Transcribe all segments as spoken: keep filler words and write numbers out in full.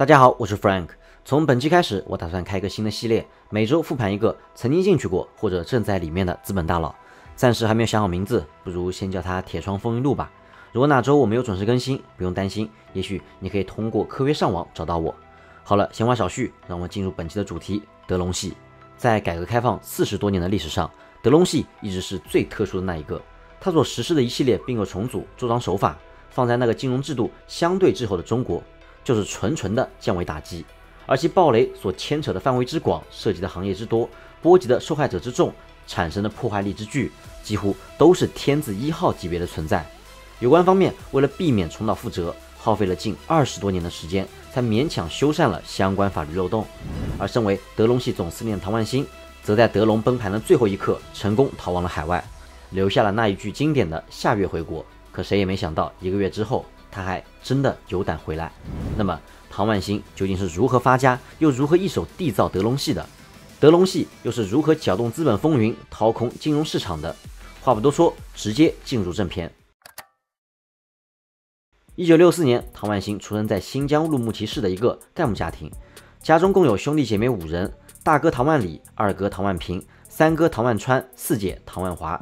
大家好，我是 Frank。从本期开始，我打算开一个新的系列，每周复盘一个曾经进去过或者正在里面的资本大佬。暂时还没有想好名字，不如先叫它铁窗风云录吧。如果哪周我没有准时更新，不用担心，也许你可以通过科约上网找到我。好了，闲话少叙，让我们进入本期的主题——德隆系。在改革开放四十多年的历史上，德隆系一直是最特殊的那一个。它所实施的一系列并购重组、周章手法，放在那个金融制度相对滞后的中国，就是纯纯的降维打击，而其暴雷所牵扯的范围之广，涉及的行业之多，波及的受害者之众，产生的破坏力之巨，几乎都是天字一号级别的存在。有关方面为了避免重蹈覆辙，耗费了近二十多年的时间，才勉强修缮了相关法律漏洞。而身为德隆系总司令的唐万新，则在德隆崩盘的最后一刻，成功逃往了海外，留下了那一句经典的下月回国。可谁也没想到，一个月之后他还真的有胆回来。那么唐万新究竟是如何发家，又如何一手缔造德隆系的？德隆系又是如何搅动资本风云，掏空金融市场的？话不多说，直接进入正片。一九六四年，唐万新出生在新疆乌鲁木齐市的一个干部家庭，家中共有兄弟姐妹五人，大哥唐万里，二哥唐万平，三哥唐万川，四姐唐万华。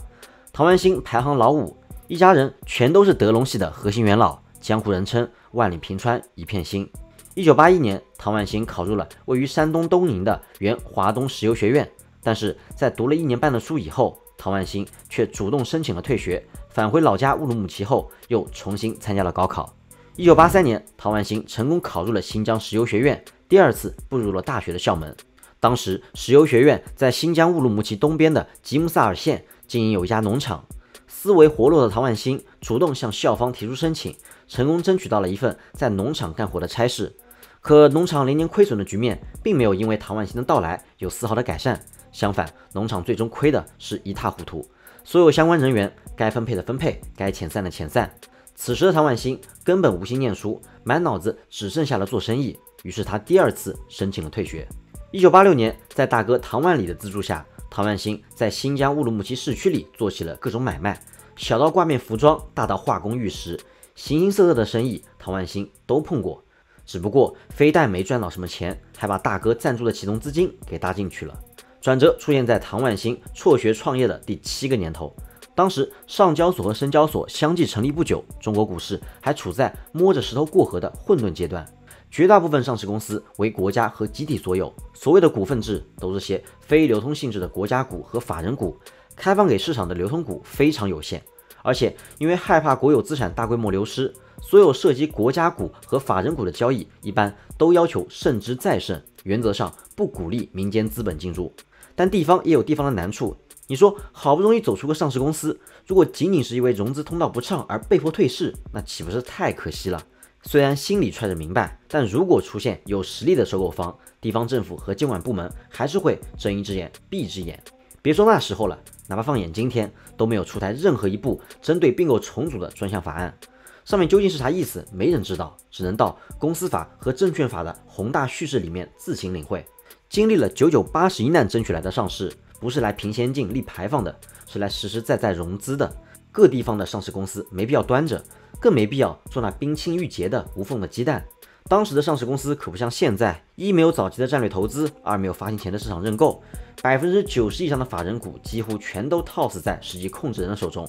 唐万新排行老五，一家人全都是德隆系的核心元老，江湖人称万里平川一片心。一九八一年，唐万新考入了位于山东东宁的原华东石油学院，但是在读了一年半的书以后，唐万新却主动申请了退学，返回老家乌鲁木齐后又重新参加了高考。一九八三年，唐万新成功考入了新疆石油学院，第二次步入了大学的校门。当时石油学院在新疆乌鲁木齐东边的吉木萨尔县经营有一家农场，思维活络的唐万新主动向校方提出申请，成功争取到了一份在农场干活的差事。可农场连年亏损的局面并没有因为唐万新的到来有丝毫的改善，相反，农场最终亏的是一塌糊涂，所有相关人员该分配的分配，该遣散的遣散。此时的唐万新根本无心念书，满脑子只剩下了做生意，于是他第二次申请了退学。一九八六年，在大哥唐万里的资助下，唐万新在新疆乌鲁木齐市区里做起了各种买卖，小到挂面服装，大到化工玉石，形形色色的生意唐万新都碰过，只不过非但没赚到什么钱，还把大哥赞助的启动资金给搭进去了。转折出现在唐万新辍学创业的第七个年头，当时上交所和深交所相继成立不久，中国股市还处在摸着石头过河的混沌阶段，绝大部分上市公司为国家和集体所有，所谓的股份制都是些非流通性质的国家股和法人股，开放给市场的流通股非常有限，而且因为害怕国有资产大规模流失，所有涉及国家股和法人股的交易一般都要求慎之再慎，原则上不鼓励民间资本进入。但地方也有地方的难处，你说好不容易走出个上市公司，如果仅仅是因为融资通道不畅而被迫退市，那岂不是太可惜了？虽然心里揣着明白，但如果出现有实力的收购方，地方政府和监管部门还是会睁一只眼闭一只眼。别说那时候了，哪怕放眼今天，都没有出台任何一部针对并购重组的专项法案。上面究竟是啥意思，没人知道，只能到公司法和证券法的宏大叙事里面自行领会。经历了九九八十一难争取来的上市，不是来凭先进立牌坊的，是来实实在在融资的。各地方的上市公司没必要端着，更没必要做那冰清玉洁的无缝的鸡蛋。当时的上市公司可不像现在，一没有早期的战略投资，二没有发行前的市场认购，百分之九十以上的法人股几乎全都套死在实际控制人的手中。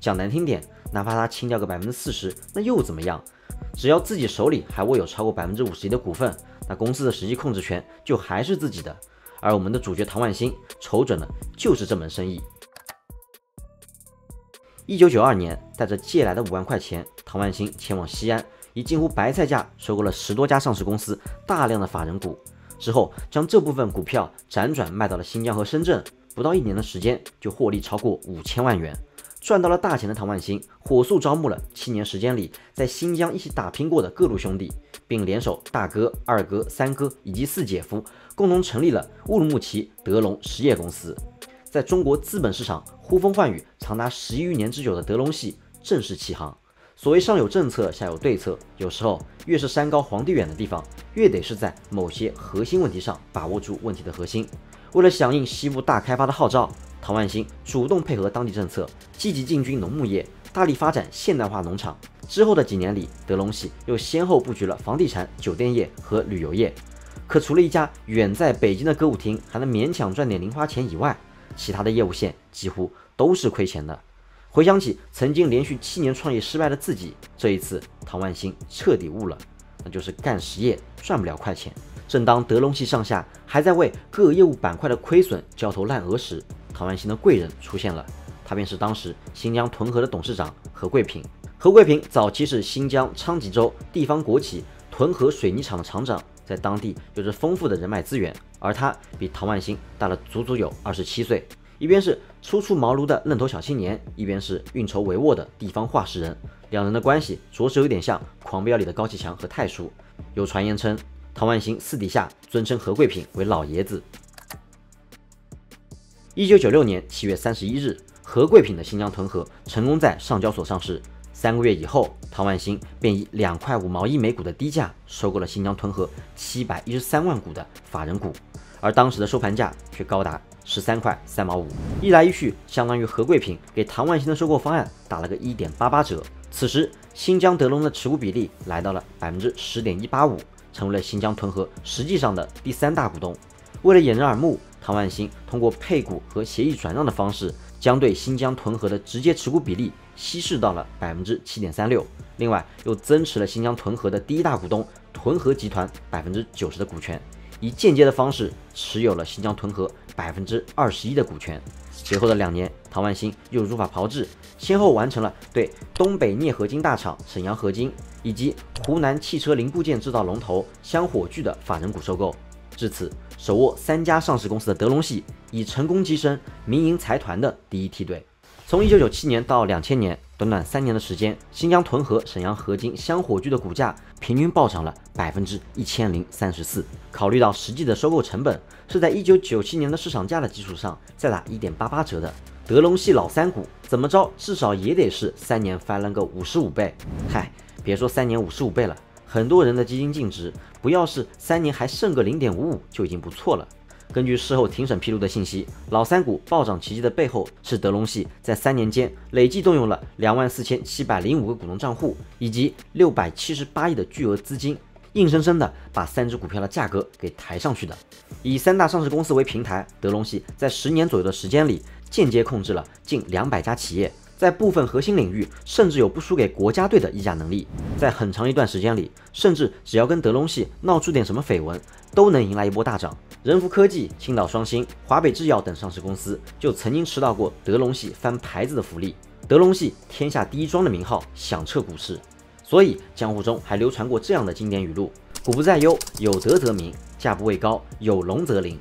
讲难听点，哪怕他清掉个百分之四十，那又怎么样？只要自己手里还握有超过百分之五十一的股份，那公司的实际控制权就还是自己的。而我们的主角唐万新瞅准了就是这门生意。一九九二年，带着借来的五万块钱，唐万新前往西安，以近乎白菜价收购了十多家上市公司大量的法人股，之后将这部分股票辗转卖到了新疆和深圳，不到一年的时间就获利超过五千万元，赚到了大钱的唐万新，火速招募了七年时间里在新疆一起打拼过的各路兄弟，并联手大哥、二哥、三哥以及四姐夫，共同成立了乌鲁木齐德隆实业公司。在中国资本市场呼风唤雨长达十余年之久的德隆系正式起航。所谓上有政策下有对策，有时候越是山高皇帝远的地方，越得是在某些核心问题上把握住问题的核心。为了响应西部大开发的号召，唐万新主动配合当地政策，积极进军农牧业，大力发展现代化农场，之后的几年里，德隆系又先后布局了房地产、酒店业和旅游业。可除了一家远在北京的歌舞厅还能勉强赚点零花钱以外，其他的业务线几乎都是亏钱的。回想起曾经连续七年创业失败的自己，这一次唐万新彻底悟了，那就是干实业赚不了快钱。正当德隆系上下还在为各业务板块的亏损焦头烂额时，唐万新的贵人出现了，他便是当时新疆屯河的董事长何桂平。何桂平早期是新疆昌吉州地方国企屯河水泥厂的厂长，在当地有着丰富的人脉资源，而他比唐万新大了足足有二十七岁。一边是初出茅庐的愣头小青年，一边是运筹帷幄的地方话事人，两人的关系着实有点像《狂飙》里的高启强和太叔。有传言称，唐万新私底下尊称何桂平为老爷子。一九九六年七月三十一日，何桂平的新疆屯河成功在上交所上市。三个月以后，唐万新便以两块五毛一每股的低价收购了新疆屯河七百一十三万股的法人股，而当时的收盘价却高达十三块三毛五。一来一去，相当于何桂平给唐万新的收购方案打了个一点八八折。此时，新疆德隆的持股比例来到了百分之十点一八五，成为了新疆屯河实际上的第三大股东。为了掩人耳目，唐万新通过配股和协议转让的方式，将对新疆屯河的直接持股比例稀释到了百分之七点三六，另外又增持了新疆屯河的第一大股东屯河集团百分之九十的股权，以间接的方式持有了新疆屯河百分之二十一的股权。随后的两年，唐万新又如法炮制，先后完成了对东北镍合金大厂沈阳合金以及湖南汽车零部件制造龙头香火炬的法人股收购。至此，手握三家上市公司的德隆系已成功跻身民营财团的第一梯队。从一九九七年到两千年，短短三年的时间，新疆屯河、沈阳合金、香火炬的股价平均暴涨了百分之一千零三十四。考虑到实际的收购成本是在一九九七年的市场价的基础上再打一点八八折的，德隆系老三股怎么着至少也得是三年翻了个五十五倍。嗨，别说三年五十五倍了。很多人的基金净值，不要是三年还剩个零点五五就已经不错了。根据事后庭审披露的信息，老三股暴涨奇迹的背后是德隆系在三年间累计动用了两万四千七百零五个股东账户以及六百七十八亿的巨额资金，硬生生的把三只股票的价格给抬上去的。以三大上市公司为平台，德隆系在十年左右的时间里，间接控制了近两百家企业。在部分核心领域，甚至有不输给国家队的议价能力。在很长一段时间里，甚至只要跟德隆系闹出点什么绯闻，都能迎来一波大涨。仁孚科技、青岛双星、华北制药等上市公司就曾经吃到过德隆系翻牌子的福利。德隆系天下第一庄的名号响彻股市，所以江湖中还流传过这样的经典语录：股不在优，有德则名；价不畏高，有龙则灵。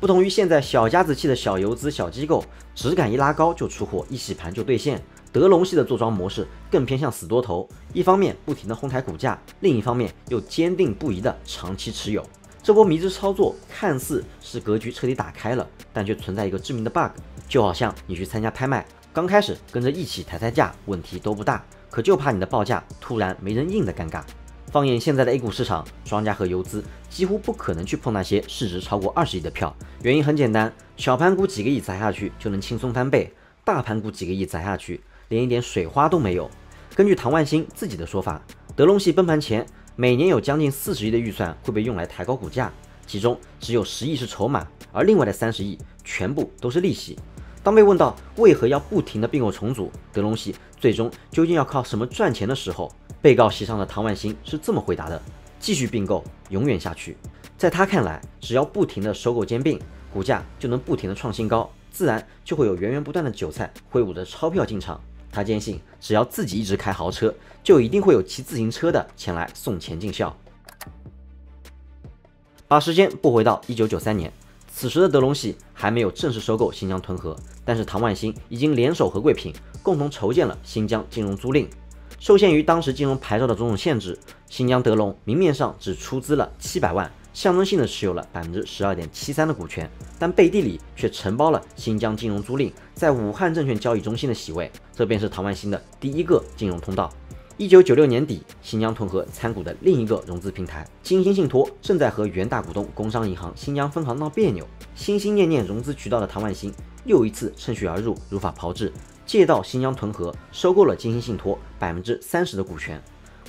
不同于现在小家子气的小游资、小机构，质感一拉高就出货，一洗盘就兑现。德隆系的坐庄模式更偏向死多头，一方面不停的哄抬股价，另一方面又坚定不移的长期持有。这波迷之操作看似是格局彻底打开了，但却存在一个致命的 bug， 就好像你去参加拍卖，刚开始跟着一起抬抬价，问题都不大，可就怕你的报价突然没人应的尴尬。放眼现在的 A 股市场，庄家和游资几乎不可能去碰那些市值超过二十亿的票。原因很简单，小盘股几个亿砸下去就能轻松翻倍，大盘股几个亿砸下去连一点水花都没有。根据唐万新自己的说法，德隆系崩盘前每年有将近四十亿的预算会被用来抬高股价，其中只有十亿是筹码，而另外的三十亿全部都是利息。当被问到为何要不停的并购重组，德隆系最终究竟要靠什么赚钱的时候，被告席上的唐万新是这么回答的：继续并购，永远下去。在他看来，只要不停的收购兼并，股价就能不停的创新高，自然就会有源源不断的韭菜挥舞着钞票进场。他坚信，只要自己一直开豪车，就一定会有骑自行车的前来送钱尽孝。把时间拨回到一九九三年，此时的德隆系还没有正式收购新疆屯河，但是唐万新已经联手何桂平，共同筹建了新疆金融租赁。受限于当时金融牌照的种种限制，新疆德隆明面上只出资了七百万，象征性的持有了百分之十二点七三的股权，但背地里却承包了新疆金融租赁在武汉证券交易中心的席位，这便是唐万新的第一个金融通道。一九九六年底，新疆屯河参股的另一个融资平台金星信托正在和原大股东工商银行新疆分行闹别扭，心心念念融资渠道的唐万新又一次趁虚而入，如法炮制。借道新疆屯河，收购了金鑫信托 百分之三十 的股权。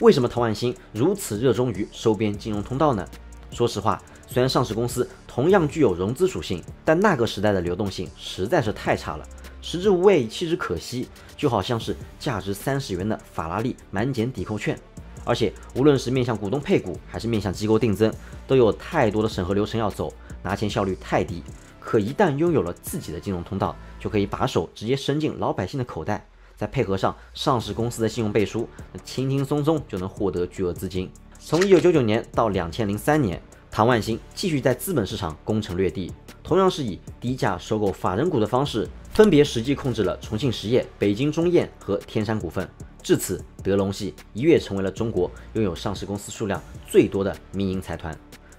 为什么陶万新如此热衷于收编金融通道呢？说实话，虽然上市公司同样具有融资属性，但那个时代的流动性实在是太差了，食之无味，弃之可惜，就好像是价值三十元的法拉利满减抵扣券。 而且，无论是面向股东配股，还是面向机构定增，都有太多的审核流程要走，拿钱效率太低。可一旦拥有了自己的金融通道，就可以把手直接伸进老百姓的口袋，再配合上上市公司的信用背书，轻轻松松就能获得巨额资金。从一九九九年到二零零三年，唐万新继续在资本市场攻城略地，同样是以低价收购法人股的方式，分别实际控制了重庆实业、北京中燕和天山股份。 至此，德隆系一跃成为了中国拥有上市公司数量最多的民营财团。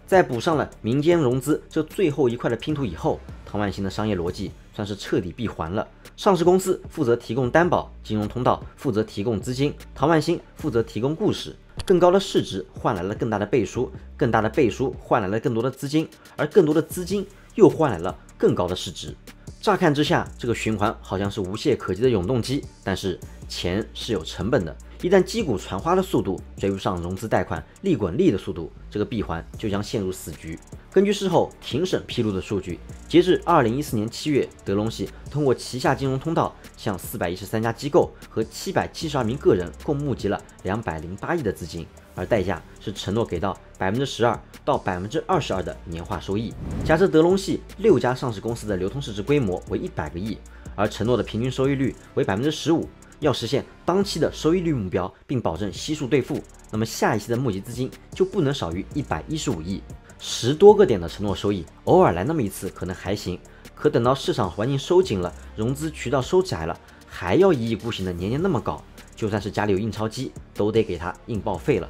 在补上了民间融资这最后一块的拼图以后，唐万新的商业逻辑算是彻底闭环了。上市公司负责提供担保，金融通道负责提供资金，唐万新负责提供故事。更高的市值换来了更大的背书，更大的背书换来了更多的资金，而更多的资金又换来了更高的市值。乍看之下，这个循环好像是无懈可击的永动机，但是 钱是有成本的，一旦击鼓传花的速度追不上融资贷款利滚利的速度，这个闭环就将陷入死局。根据事后庭审披露的数据，截至二零一四年七月，德隆系通过旗下金融通道，向四百一十三家机构和七百七十二名个人共募集了两百零八亿的资金，而代价是承诺给到 百分之十二 到 百分之二十二 的年化收益。假设德隆系六家上市公司的流通市值规模为一百个亿，而承诺的平均收益率为 百分之十五。 要实现当期的收益率目标，并保证悉数兑付，那么下一期的募集资金就不能少于一百一十五亿。十多个点的承诺收益，偶尔来那么一次可能还行，可等到市场环境收紧了，融资渠道收窄了，还要一意孤行的年年那么搞，就算是家里有印钞机，都得给他印报废了。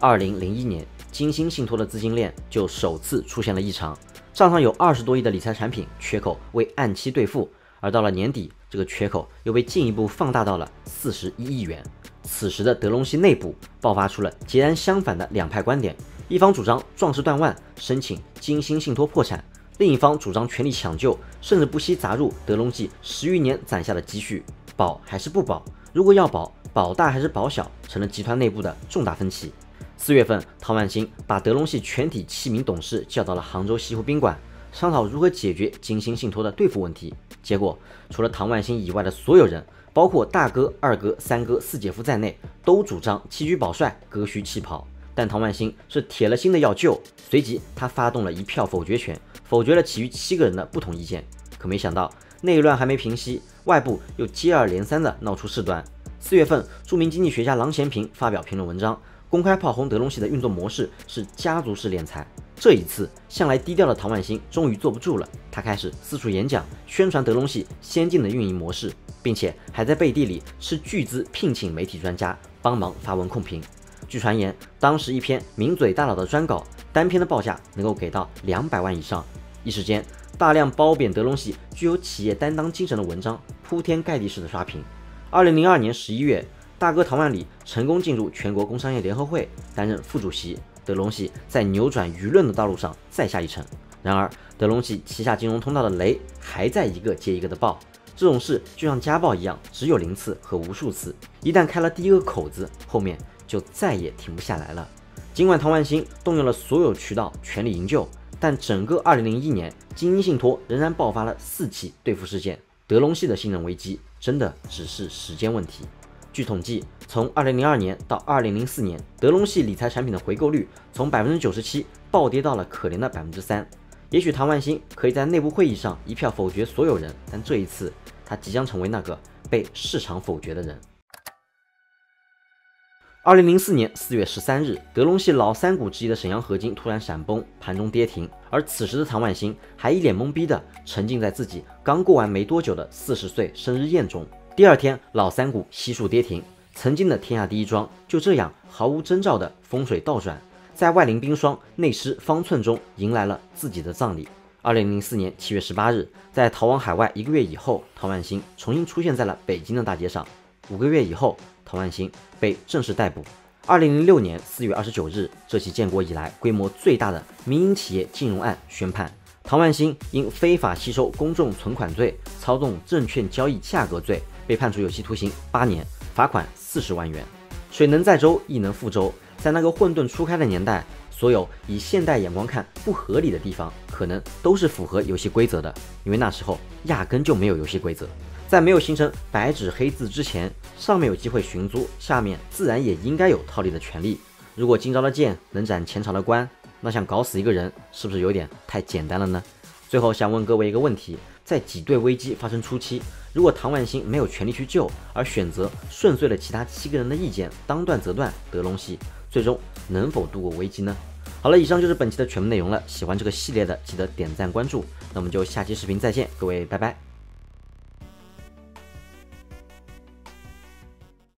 二零零一年，金鑫信托的资金链就首次出现了异常，账上有二十多亿的理财产品缺口未按期兑付，而到了年底， 这个缺口又被进一步放大到了四十一亿元。此时的德隆系内部爆发出了截然相反的两派观点：一方主张壮士断腕，申请金鑫信托破产；另一方主张全力抢救，甚至不惜砸入德隆系十余年攒下的积蓄。保还是不保？如果要保，保大还是保小，成了集团内部的重大分歧。四月份，唐万新把德隆系全体七名董事叫到了杭州西湖宾馆，商讨如何解决金鑫信托的兑付问题。 结果，除了唐万新以外的所有人，包括大哥、二哥、三哥、四姐夫在内，都主张弃车保帅，割须弃袍。但唐万新是铁了心的要救，随即他发动了一票否决权，否决了其余七个人的不同意见。可没想到，内乱还没平息，外部又接二连三的闹出事端。四月份，著名经济学家郎咸平发表评论文章，公开炮轰德隆系的运作模式是家族式敛财。 这一次，向来低调的唐万新终于坐不住了，他开始四处演讲，宣传德隆系先进的运营模式，并且还在背地里斥巨资聘请媒体专家帮忙发文控评。据传言，当时一篇名嘴大佬的专稿，单篇的报价能够给到两百万以上。一时间，大量褒贬德隆系具有企业担当精神的文章铺天盖地式的刷屏。二零零二年十一月，大哥唐万里成功进入全国工商业联合会，担任副主席。 德隆系在扭转舆论的道路上再下一城。然而，德隆系旗下金融通道的雷还在一个接一个的爆。这种事就像家暴一样，只有零次和无数次。一旦开了第一个口子，后面就再也停不下来了。尽管唐万新动用了所有渠道全力营救，但整个二零零一年，金鑫信托仍然爆发了四起兑付事件。德隆系的信任危机真的只是时间问题。 据统计，从二零零二年到二零零四年，德隆系理财产品的回购率从 百分之九十七 暴跌到了可怜的 百分之三。也许唐万新可以在内部会议上一票否决所有人，但这一次，他即将成为那个被市场否决的人。二零零四年四月十三日，德隆系老三股之一的沈阳合金突然闪崩，盘中跌停，而此时的唐万新还一脸懵逼的沉浸在自己刚过完没多久的四十岁生日宴中。 第二天，老三股悉数跌停，曾经的天下第一庄就这样毫无征兆的风水倒转，在外凌冰霜、内湿方寸中迎来了自己的葬礼。二零零四年七月十八日，在逃往海外一个月以后，唐万新重新出现在了北京的大街上。五个月以后，唐万新被正式逮捕。二零零六年四月二十九日，这起建国以来规模最大的民营企业金融案宣判。唐万新因非法吸收公众存款罪、操纵证券交易价格罪被判处有期徒刑八年，罚款四十万元。水能载舟，亦能覆舟。在那个混沌初开的年代，所有以现代眼光看不合理的地方，可能都是符合游戏规则的，因为那时候压根就没有游戏规则。在没有形成白纸黑字之前，上面有机会寻租，下面自然也应该有套利的权利。如果今朝的剑能斩前朝的官，那想搞死一个人是不是有点太简单了呢？最后想问各位一个问题：在挤兑危机发生初期，如果唐万新没有全力去救，而选择顺遂了其他七个人的意见，当断则断，得陇西，最终能否度过危机呢？好了，以上就是本期的全部内容了。喜欢这个系列的，记得点赞关注。那我们就下期视频再见，各位拜拜。